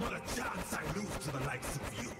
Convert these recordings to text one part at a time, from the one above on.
Not a chance I lose to the likes of you.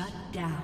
Shut down.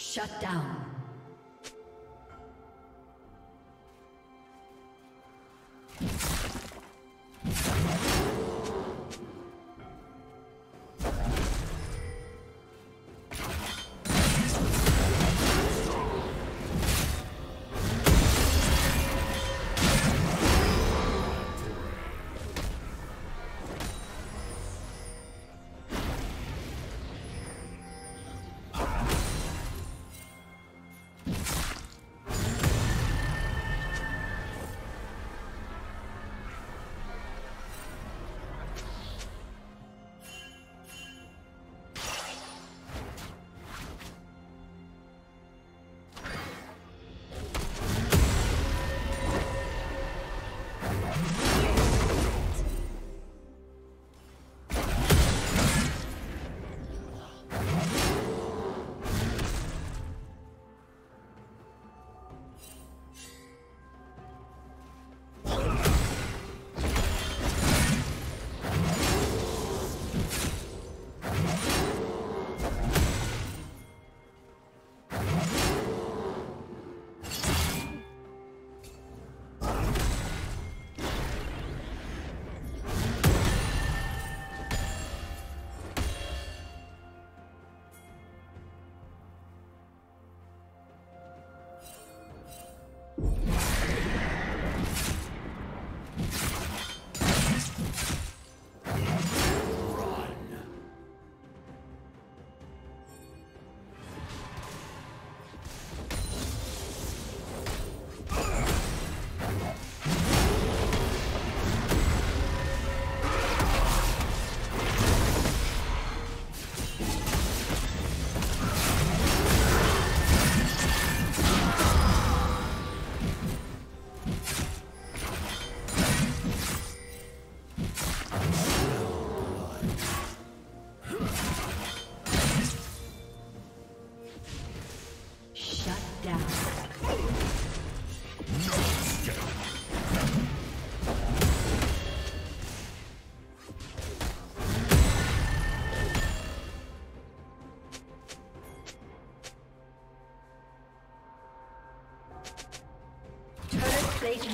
Shut down.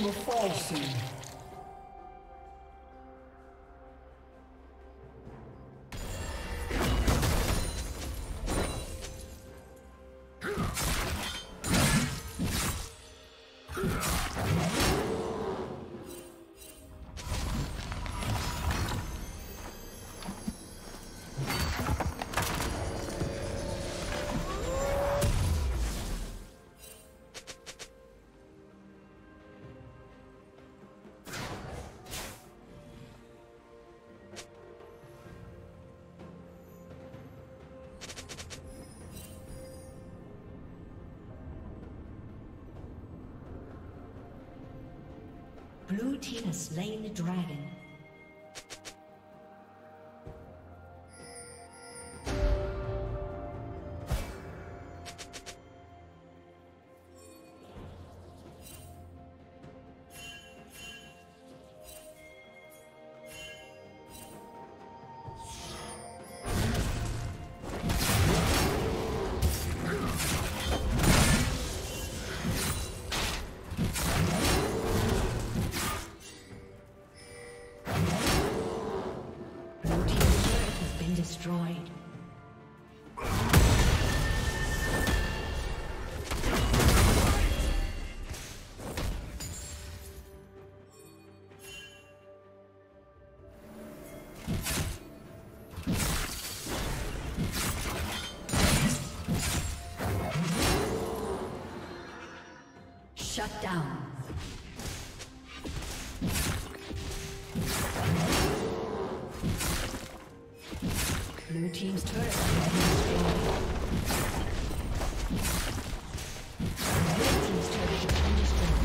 Will fall soon. Blue team has slain the dragon. Destroyed. Shut down. Blue team's turret has been destroyed. Red team's turret has been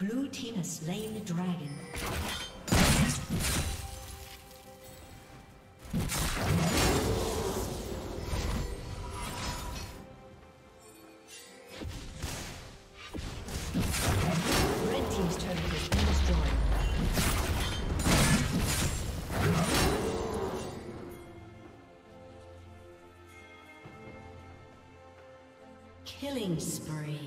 Blue team has slain the dragon. Killing spree.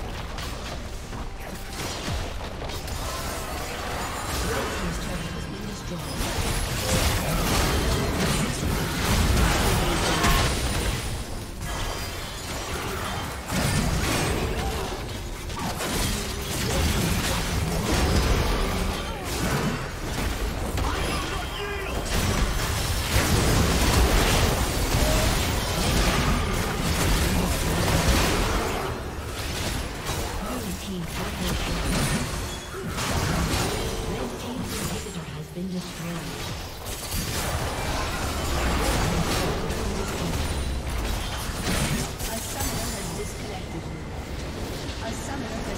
been destroyed. A summoner has disconnected. A summoner has